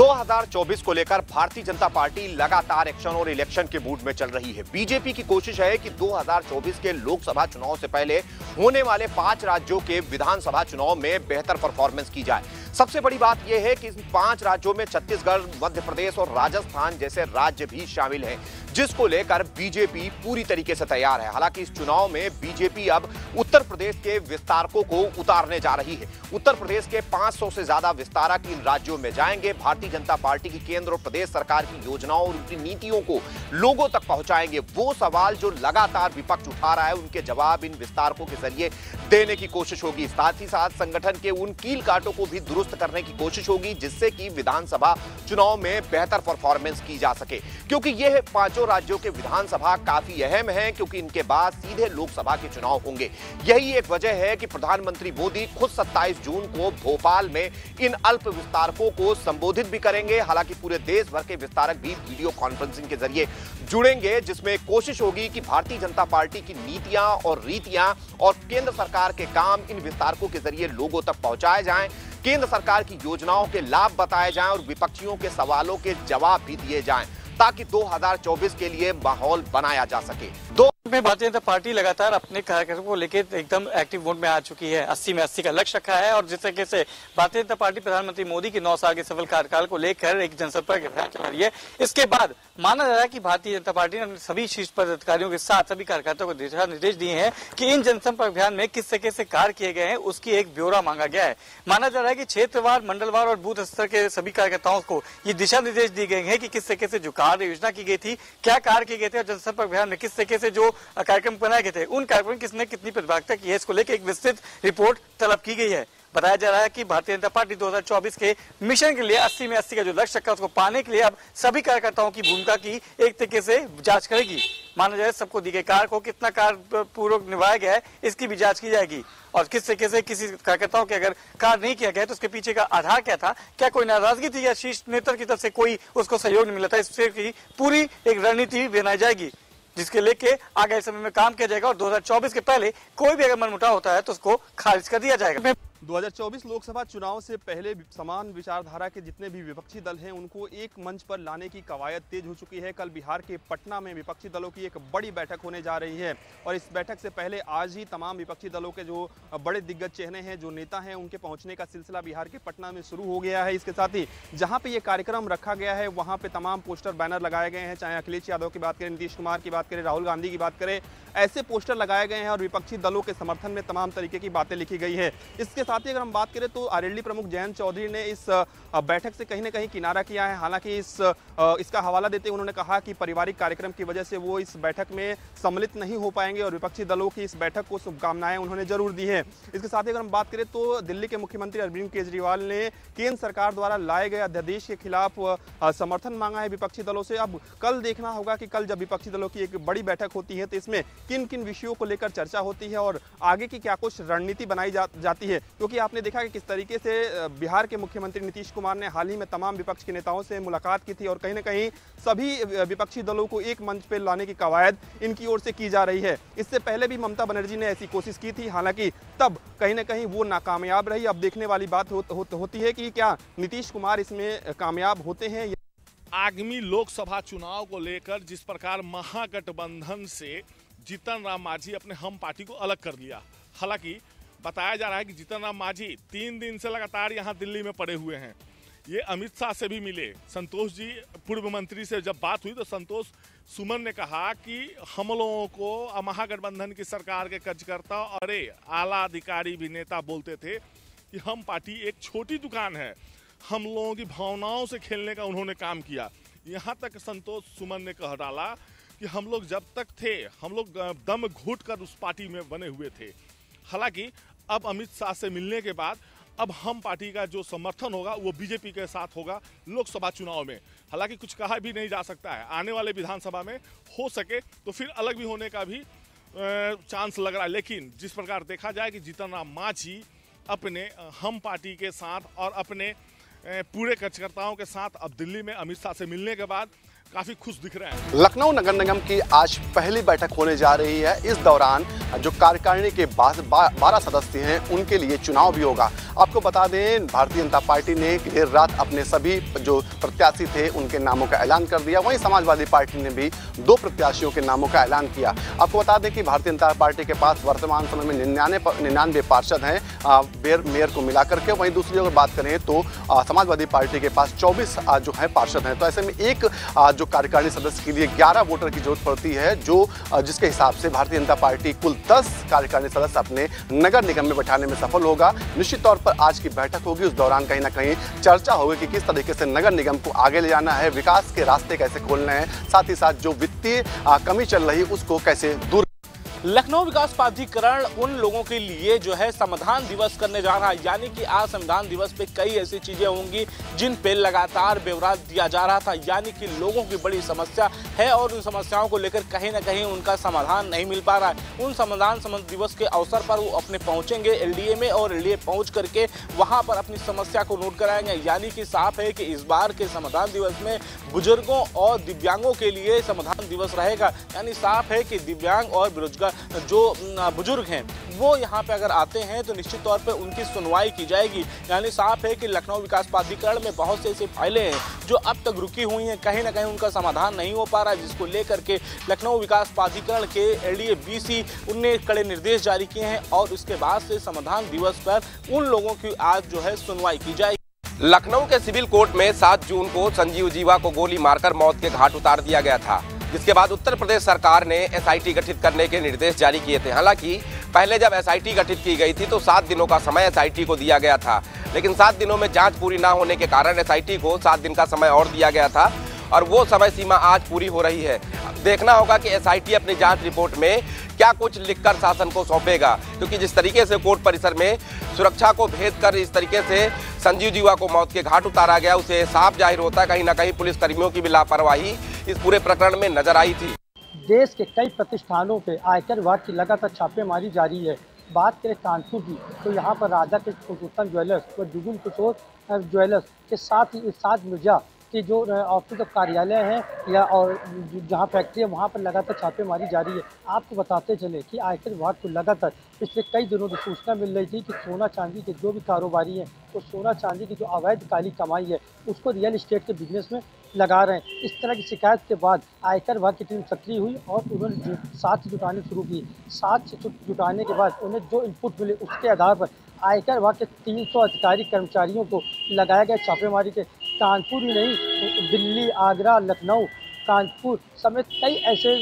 2024 को लेकर भारतीय जनता पार्टी लगातार एक्शन और इलेक्शन के मूड में चल रही है। बीजेपी की कोशिश है कि 2024 के लोकसभा चुनाव से पहले होने वाले 5 राज्यों के विधानसभा चुनाव में बेहतर परफॉर्मेंस की जाए। सबसे बड़ी बात यह है कि इन 5 राज्यों में छत्तीसगढ़, मध्य प्रदेश और राजस्थान जैसे राज्य भी शामिल हैं, जिसको लेकर बीजेपी पूरी तरीके से तैयार है। हालांकि इस चुनाव में बीजेपी अब उत्तर प्रदेश के विस्तारकों को उतारने जा रही है। उत्तर प्रदेश के 500 से ज्यादा विस्तारक इन राज्यों में जाएंगे, भारतीय जनता पार्टी की केंद्र और प्रदेश सरकार की योजनाओं और उनकी नीतियों को लोगों तक पहुंचाएंगे। वो सवाल जो लगातार विपक्ष उठा रहा है, उनके जवाब इन विस्तारकों के जरिए देने की कोशिश होगी। साथ ही साथ संगठन के उन कील काटों को भी दुरुस्त करने की कोशिश होगी, जिससे कि विधानसभा चुनाव में बेहतर परफॉर्मेंस की जा सके, क्योंकि यह पांचों राज्यों के विधानसभा काफी अहम हैं, क्योंकि इनके बाद सीधे लोकसभा के चुनाव होंगे। यही एक वजह है कि प्रधानमंत्री मोदी खुद 27 जून को भोपाल में इन अल्प विस्तारकों को संबोधित भी करेंगे। हालांकि पूरे देश भर के विस्तारक भी वीडियो कॉन्फ्रेंसिंग के जरिए जुड़ेंगे, जिसमें कोशिश होगी कि भारतीय जनता पार्टी की नीतियां और रीतियां और केंद्र सरकार के काम इन विस्तारकों के जरिए लोगों तक पहुंचाए जाएं, केंद्र सरकार की योजनाओं के लाभ बताए जाएं और विपक्षियों के सवालों के जवाब भी दिए जाएं, ताकि 2024 के लिए माहौल बनाया जा सके। भारतीय जनता पार्टी लगातार अपने कार्यक्रम को लेकर एकदम एक्टिव मोड में आ चुकी है। 80 में 80 का लक्ष्य रखा है और जिस तरीके से भारतीय जनता पार्टी प्रधानमंत्री मोदी के 9 साल के सफल कार्यकाल को लेकर एक जनसंपर्क अभियान चला रही है। इसके बाद माना जा रहा है कि भारतीय जनता पार्टी ने अपने सभी शीर्ष पदाधिकारियों के साथ सभी कार्यकर्ताओं को दिशा निर्देश दिए हैं कि इन जनसंपर्क अभियान में किस तरीके से कार्य किए गए हैं उसकी एक ब्यौरा मांगा गया है। माना जा रहा है कि क्षेत्रवार, मंडलवार और बूथ स्तर के सभी कार्यकर्ताओं को ये दिशा निर्देश दिए गए हैं कि किस तरीके से जो कार्य योजना की गई थी, क्या कार्य किए गए थे और जनसंपर्क अभियान में किस तरीके से जो कार्यक्रम बनाए गए थे, उन कार्यक्रम किसने कितनी प्रतिभागिता की है, इसको लेकर एक विस्तृत रिपोर्ट तलब की गई है। बताया जा रहा है कि भारतीय जनता पार्टी 2024 के मिशन के लिए 80 में 80 का जो लक्ष्य रखा उसको पाने के लिए अब सभी कार्यकर्ताओं की भूमिका की एक तरीके से जांच करेगी। माना जाए सबको दिए गए कार्य को कितना कार्य पूर्वक निभाया गया है इसकी भी जांच की जाएगी और किस तरीके से किसी कार्यकर्ताओं के अगर कार्य नहीं किया गया तो उसके पीछे का आधार क्या था, क्या कोई नाराजगी थी या शीर्ष नेतृत्व की तरफ से कोई उसको सहयोग नहीं मिला था, इससे पूरी एक रणनीति बनाई जाएगी, जिसके लेके आगे समय में काम किया जाएगा और 2024 के पहले कोई भी अगर मनमुटाव होता है तो उसको खारिज कर दिया जाएगा। 2024 लोकसभा चुनाव से पहले समान विचारधारा के जितने भी विपक्षी दल हैं उनको एक मंच पर लाने की कवायद तेज हो चुकी है। कल बिहार के पटना में विपक्षी दलों की एक बड़ी बैठक होने जा रही है और इस बैठक से पहले आज ही तमाम विपक्षी दलों के जो बड़े दिग्गज चेहरे हैं, जो नेता हैं, उनके पहुंचने का सिलसिला बिहार के पटना में शुरू हो गया है। इसके साथ ही जहाँ पर ये कार्यक्रम रखा गया है वहाँ पर तमाम पोस्टर बैनर लगाए गए हैं, चाहे अखिलेश यादव की बात करें, नीतीश कुमार की बात करें, राहुल गांधी की बात करें, ऐसे पोस्टर लगाए गए हैं और विपक्षी दलों के समर्थन में तमाम तरीके की बातें लिखी गई है। इसके साथ ही अगर हम बात करें तो आरएलडी प्रमुख जयंत चौधरी ने इस बैठक से कहीं ना कहीं किनारा किया है। हालांकि इसका हवाला देते हुए उन्होंने कहा कि पारिवारिक कार्यक्रम की वजह से वो इस बैठक में सम्मिलित नहीं हो पाएंगे और विपक्षी दलों की इस बैठक को शुभकामनाएं उन्होंने जरूर दी हैं। इसके साथ ही अगर हम बात करें तो दिल्ली के मुख्यमंत्री अरविंद केजरीवाल ने केंद्र सरकार द्वारा लाए गए अध्यादेश के खिलाफ समर्थन मांगा है विपक्षी दलों से। अब कल देखना होगा कि कल जब विपक्षी दलों की एक बड़ी बैठक होती है तो इसमें किन किन विषयों को लेकर चर्चा होती है और आगे की क्या कुछ रणनीति बनाई जाती है, क्योंकि आपने देखा कि किस तरीके से बिहार के मुख्यमंत्री नीतीश कुमार ने हाल ही में तमाम विपक्ष के नेताओं से मुलाकात की थी और कहीं ना कहीं सभी विपक्षी दलों को एक मंच पर लाने की कवायद इनकी ओर से की जा रही है। इससे पहले भी ममता बनर्जी ने ऐसी कोशिश की थी, हालांकि तब कहीं ना कहीं वो नाकामयाब रही। अब देखने वाली बात होती है कि क्या नीतीश कुमार इसमें कामयाब होते हैं। आगामी लोकसभा चुनाव को लेकर जिस प्रकार महागठबंधन से जीतन राम मांझी अपने हम पार्टी को अलग कर लिया, हालांकि बताया जा रहा है कि जीतन राम मांझी 3 दिन से लगातार यहाँ दिल्ली में पड़े हुए हैं। ये अमित शाह से भी मिले, संतोष जी पूर्व मंत्री से जब बात हुई तो संतोष सुमन ने कहा कि हम लोगों को महागठबंधन की सरकार के कार्यकर्ता और आला अधिकारी भी नेता बोलते थे कि हम पार्टी एक छोटी दुकान है, हम लोगों की भावनाओं से खेलने का उन्होंने काम किया। यहाँ तक संतोष सुमन ने कह डाला कि हम लोग जब तक थे हम लोग दम घुट कर उस पार्टी में बने हुए थे। हालांकि अब अमित शाह से मिलने के बाद अब हम पार्टी का जो समर्थन होगा वो बीजेपी के साथ होगा लोकसभा चुनाव में। हालांकि कुछ कहा भी नहीं जा सकता है, आने वाले विधानसभा में हो सके तो फिर अलग भी होने का भी चांस लग रहा है। लेकिन जिस प्रकार देखा जाए कि जीतन राम मांझी अपने हम पार्टी के साथ और अपने पूरे कार्यकर्ताओं के साथ अब दिल्ली में अमित शाह से मिलने के बाद काफी खुश दिख रहा है। लखनऊ नगर निगम की आज पहली बैठक होने जा रही है। इस दौरान जो कार्यकारिणी के 12 सदस्य हैं उनके लिए चुनाव भी होगा। आपको बता दें, भारतीय जनता पार्टी ने देर रात अपने सभी जो प्रत्याशी थे उनके नामों का ऐलान कर दिया। वहीं समाजवादी पार्टी ने भी 2 प्रत्याशियों के नामों का ऐलान किया। आपको बता दें कि भारतीय जनता पार्टी के पास वर्तमान समय में 99 पार्षद हैं मेयर को मिलाकर के। वहीं दूसरी अगर बात करें तो समाजवादी पार्टी के पास 24 जो है पार्षद हैं। तो ऐसे में एक जो कार्यकारिणी सदस्य के लिए 11 वोटर की जरूरत पड़ती है, जो जिसके हिसाब से भारतीय जनता पार्टी कुल 10 कार्यकारिणी सदस्य अपने नगर निगम में बैठाने में सफल होगा। निश्चित तौर पर आज की बैठक होगी, उस दौरान कहीं ना कहीं चर्चा होगी कि किस तरीके से नगर निगम को आगे ले जाना है, विकास के रास्ते कैसे खोलने हैं, साथ ही साथ जो वित्तीय कमी चल रही उसको कैसे दूर। लखनऊ विकास प्राधिकरण उन लोगों के लिए जो है संविधान दिवस करने जा रहा है, यानी कि आज संविधान दिवस पे कई ऐसी चीज़ें होंगी जिन पे लगातार ब्यौरा दिया जा रहा था, यानी कि लोगों की बड़ी समस्या है और उन समस्याओं को लेकर कहीं ना कहीं उनका समाधान नहीं मिल पा रहा है। उन संविधान दिवस के अवसर पर वो अपने पहुँचेंगे LDA में और LDA पहुँच करके वहाँ पर अपनी समस्या को नोट कराएंगे। यानी कि साफ है कि इस बार के संविधान दिवस में बुजुर्गों और दिव्यांगों के लिए संविधान दिवस रहेगा। यानी साफ है कि दिव्यांग और बेरोजगार जो बुजुर्ग हैं वो यहाँ पे अगर आते हैं तो निश्चित तौर पे उनकी सुनवाई की जाएगी। यानी साफ है कि लखनऊ विकास प्राधिकरण में बहुत से ऐसी फाइलें हैं जो अब तक रुकी हुई हैं, कहीं ना कहीं उनका समाधान नहीं हो पा रहा, जिसको लेकर के लखनऊ विकास प्राधिकरण के LDA BC उनने कड़े निर्देश जारी किए हैं और उसके बाद से समाधान दिवस पर उन लोगों की आज जो है सुनवाई की जाएगी। लखनऊ के सिविल कोर्ट में 7 जून को संजीव जीवा को गोली मारकर मौत के घाट उतार दिया गया था, जिसके बाद उत्तर प्रदेश सरकार ने SIT गठित करने के निर्देश जारी किए थे। हालांकि पहले जब SIT गठित की गई थी तो 7 दिनों का समय SIT को दिया गया था, लेकिन 7 दिनों में जांच पूरी ना होने के कारण SIT को 7 दिन का समय और दिया गया था और वो समय सीमा आज पूरी हो रही है। देखना होगा कि SIT अपनी जांच रिपोर्ट में क्या कुछ लिखकर शासन को सौंपेगा, क्योंकि जिस तरीके से कोर्ट परिसर में सुरक्षा को भेदकर इस तरीके से संजीव जीवा को मौत के घाट उतारा गया, उसे साफ जाहिर होता है कहीं ना कहीं पुलिस कर्मियों की भी लापरवाही इस पूरे प्रकरण में नजर आई थी। देश के कई प्रतिष्ठानों पे आयकर विभाग की लगातार छापेमारी जारी है। बात करें कानपुर की तो यहाँ पर राधा के पुरुषोत्तम ज्वेलर्स और जुगुल किशोर ज्वेलर्स के साथ ही साथ मिर्जा के जो ऑफिस कार्यालय हैं या और जहाँ फैक्ट्री है वहाँ पर लगातार छापेमारी जारी है। आपको बताते चले कि आयकर विभाग को लगातार पिछले कई दिनों से सूचना मिल रही थी कि सोना चांदी के जो भी कारोबारी हैं वो तो सोना चांदी की जो अवैध काली कमाई है उसको रियल इस्टेट के बिजनेस में लगा रहे हैं। इस तरह की शिकायत के बाद आयकर विभाग की टीम सक्रिय हुई और उन्होंने 7 जुटाने शुरू की। 7 जुटाने के बाद उन्हें जो इनपुट मिले उसके आधार पर आयकर विभाग के 300 अधिकारी कर्मचारियों को लगाया गया छापेमारी के। कानपुर ही नहीं, दिल्ली, आगरा, लखनऊ, कानपुर समेत कई ऐसे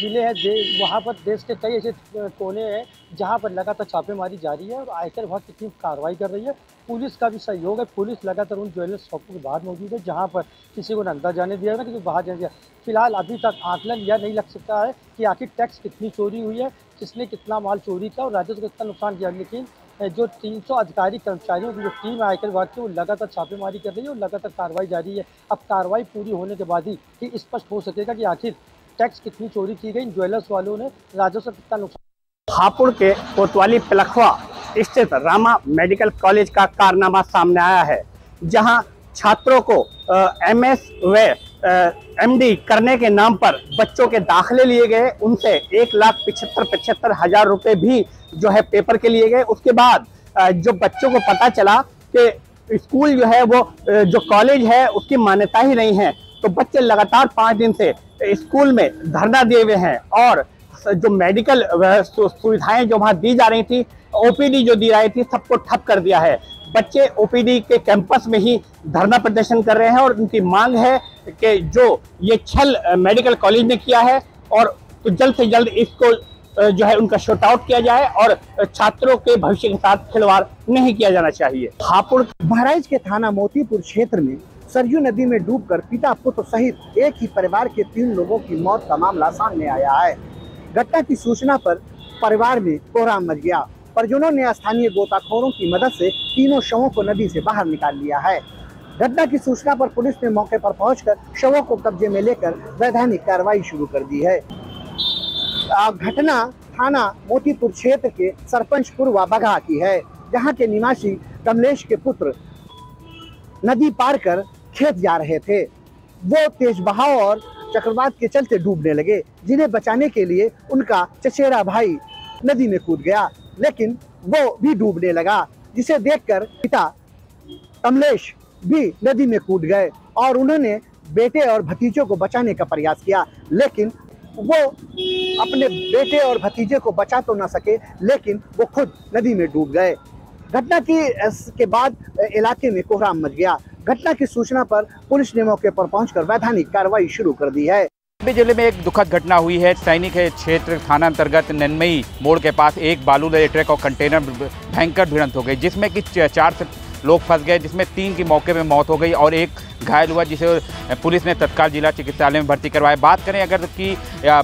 जिले हैं वहाँ पर देश के कई ऐसे कोने हैं जहाँ पर लगातार छापेमारी जारी है और आयकर विभाग की टीम कार्रवाई कर रही है। पुलिस का भी सहयोग है, पुलिस लगातार उन ज्वेलर्स शॉप के बाहर मौजूद है जहाँ पर किसी को अंदर जाने दिया ना किसी को बाहर जाने दिया। फिलहाल अभी तक आकलन यह नहीं लग सकता है कि आखिर टैक्स कितनी चोरी हुई है, किसने कितना माल चोरी किया और राजस्व को कितना नुकसान किया। लेकिन जो 300 अधिकारी कर्मचारियों की जो टीम आयकर विभाग की वो लगातार छापेमारी कर रही है और लगातार कार्रवाई जारी है। अब कार्रवाई पूरी होने के बाद ही कि स्पष्ट हो सकेगा कि आखिर टैक्स कितनी चोरी की गई, ज्वेलर्स वालों ने राजस्व कितना नुकसान। हापुड़ के कोतवाली पलखवा स्थित रामा मेडिकल कॉलेज का कारनामा सामने आया है, जहाँ छात्रों को MS व MD करने के नाम पर बच्चों के दाखिले लिए गए, उनसे 1,75,000 रुपए भी जो है पेपर के लिए गए। उसके बाद जो बच्चों को पता चला कि स्कूल जो है वो जो कॉलेज है उसकी मान्यता ही नहीं है, तो बच्चे लगातार 5 दिन से स्कूल में धरना दिए हुए हैं और जो मेडिकल सुविधाएं जो वहाँ दी जा रही थी, OPD जो दी रही थी, सबको ठप कर दिया है। बच्चे OPD के कैंपस में ही धरना प्रदर्शन कर रहे हैं और उनकी मांग है कि जो ये छल मेडिकल कॉलेज ने किया है और तो जल्द से जल्द इसको जो है उनका शॉर्ट आउट किया जाए और छात्रों के भविष्य के साथ खिलवाड़ नहीं किया जाना चाहिए। हापुड़ बहराइच के थाना मोतीपुर क्षेत्र में सरयू नदी में डूबकर पिता पुत्र सहित एक ही परिवार के 3 लोगों की मौत का मामला सामने आया है। घटना की सूचना पर परिवार में कोहराम मच गया। परिजनों ने स्थानीय गोताखोरों की मदद से 3 शवों को नदी से बाहर निकाल लिया है। घटना की सूचना पर पुलिस ने मौके पर पहुंचकर शवों को कब्जे में लेकर वैधानिक कार्रवाई शुरू कर दी है। घटना थाना मोतीपुर क्षेत्र के सरपंचपुर व बघा की है, जहां के निवासी कमलेश के पुत्र नदी पार कर खेत जा रहे थे। वो तेज बहाव और चक्रवात के चलते डूबने लगे, जिन्हें बचाने के लिए उनका चचेरा भाई नदी में कूद गया, लेकिन वो भी डूबने लगा, जिसे देखकर पिता कमलेश भी नदी में कूद गए और उन्होंने बेटे और भतीजों को बचाने का प्रयास किया, लेकिन वो अपने बेटे और भतीजे को बचा तो ना सके, लेकिन वो खुद नदी में डूब गए। घटना के बाद इलाके में कोहराम मच गया। घटना की सूचना पर पुलिस ने मौके पर पहुंचकर वैधानिक कार्रवाई शुरू कर दी है। जिले में एक दुखद घटना हुई है। सैनिक क्षेत्र थाना अंतर्गत नन्मई मोड़ के पास एक बालू लदे ट्रक और कंटेनर भयंकर भिड़ंत हो गई, जिसमें कि 4 लोग फंस गए, जिसमें 3 की मौके पे मौत हो गई और एक घायल हुआ, जिसे पुलिस ने तत्काल जिला चिकित्सालय में भर्ती करवाया। बात करें अगर कि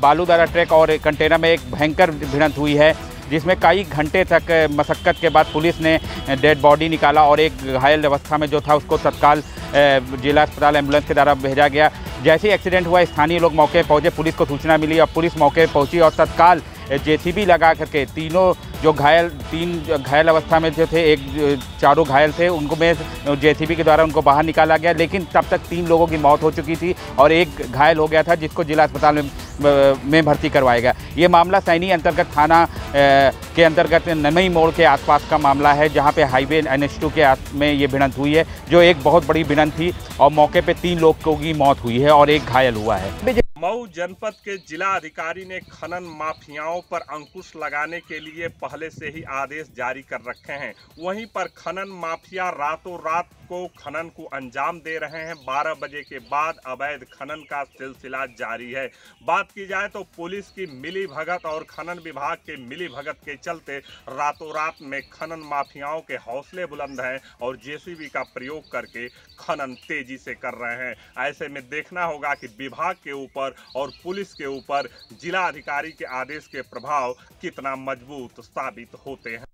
बालू लदा ट्रक और कंटेनर में एक भयंकर भिड़ंत हुई है, जिसमें कई घंटे तक मशक्कत के बाद पुलिस ने डेड बॉडी निकाला और एक घायल अवस्था में जो था उसको तत्काल जिला अस्पताल एम्बुलेंस के द्वारा भेजा गया। जैसे ही एक्सीडेंट हुआ स्थानीय लोग मौके पर पहुंचे, पुलिस को सूचना मिली और पुलिस मौके पर पहुंची और तत्काल जेसीबी लगा करके तीन घायल अवस्था में जो थे, 4 घायल थे, उनको में जेसीबी के द्वारा उनको बाहर निकाला गया, लेकिन तब तक 3 लोगों की मौत हो चुकी थी और एक घायल हो गया था, जिसको जिला अस्पताल में भर्ती करवाया गया। ये मामला सैनी अंतर्गत थाना के अंतर्गत नन्मई मोड़ के आसपास का मामला है, जहाँ पे हाईवे NH2 के में ये भिड़ंत हुई है, जो एक बहुत बड़ी भिड़ंत थी और मौके पे 3 लोगों की मौत हुई है और एक घायल हुआ है। मऊ जनपद के जिला अधिकारी ने खनन माफियाओं पर अंकुश लगाने के लिए पहले से ही आदेश जारी कर रखे हैं। वहीं पर खनन माफिया रातों रात को खनन को अंजाम दे रहे हैं। 12 बजे के बाद अवैध खनन का सिलसिला जारी है। बात की जाए तो पुलिस की मिलीभगत और खनन विभाग के मिलीभगत के चलते रातों रात में खनन माफियाओं के हौसले बुलंद हैं और जेसीबी का प्रयोग करके खनन तेजी से कर रहे हैं। ऐसे में देखना होगा कि विभाग के ऊपर और पुलिस के ऊपर जिला अधिकारी के आदेश के प्रभाव कितना मजबूत साबित होते हैं।